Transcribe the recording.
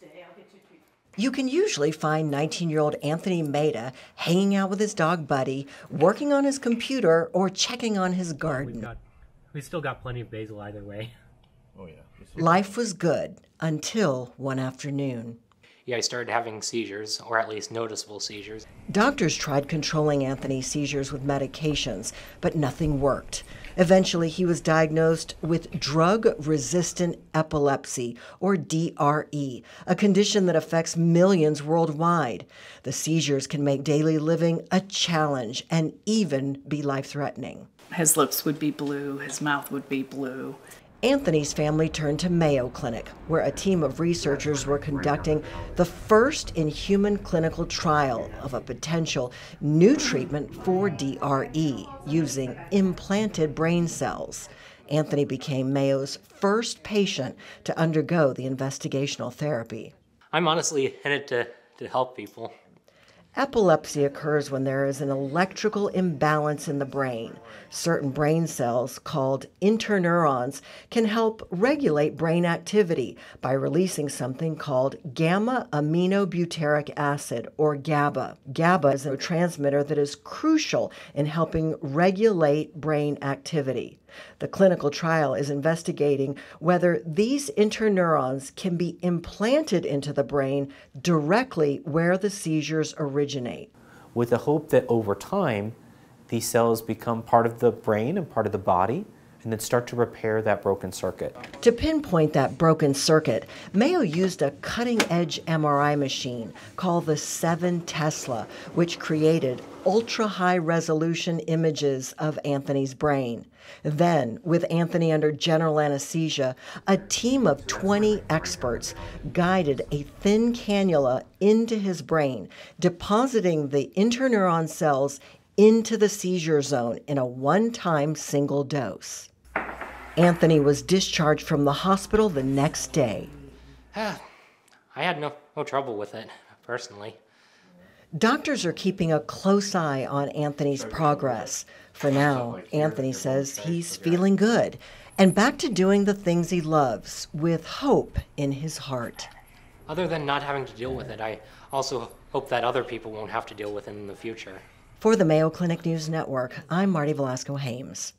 day. I'll get you treated. You can usually find 19-year-old Anthony Maita hanging out with his dog Buddy, working on his computer, or checking on his garden. We've still got plenty of basil either way. Oh yeah. Life was good until one afternoon. Yeah, I started having seizures, or at least noticeable seizures. Doctors tried controlling Anthony's seizures with medications, but nothing worked. Eventually, he was diagnosed with drug-resistant epilepsy, or DRE, a condition that affects millions worldwide. The seizures can make daily living a challenge and even be life-threatening. His lips would be blue, his mouth would be blue. Anthony's family turned to Mayo Clinic, where a team of researchers were conducting the first in-human clinical trial of a potential new treatment for DRE using implanted brain cells. Anthony became Mayo's first patient to undergo the investigational therapy. I'm honestly in it to help people. Epilepsy occurs when there is an electrical imbalance in the brain. Certain brain cells, called interneurons, can help regulate brain activity by releasing something called gamma-aminobutyric acid, or GABA. GABA is a transmitter that is crucial in helping regulate brain activity. The clinical trial is investigating whether these interneurons can be implanted into the brain directly where the seizures originate. With the hope that over time, these cells become part of the brain and part of the body, and then start to repair that broken circuit. To pinpoint that broken circuit, Mayo used a cutting-edge MRI machine called the 7 Tesla, which created ultra-high-resolution images of Anthony's brain. Then, with Anthony under general anesthesia, a team of 20 experts guided a thin cannula into his brain, depositing the interneuron cells into the seizure zone in a one-time single dose. Anthony was discharged from the hospital the next day. I had no trouble with it, personally. Doctors are keeping a close eye on Anthony's progress. For now, Anthony says he's feeling good and back to doing the things he loves with hope in his heart. Other than not having to deal with it, I also hope that other people won't have to deal with it in the future. For the Mayo Clinic News Network, I'm Marty Velasco-Hames.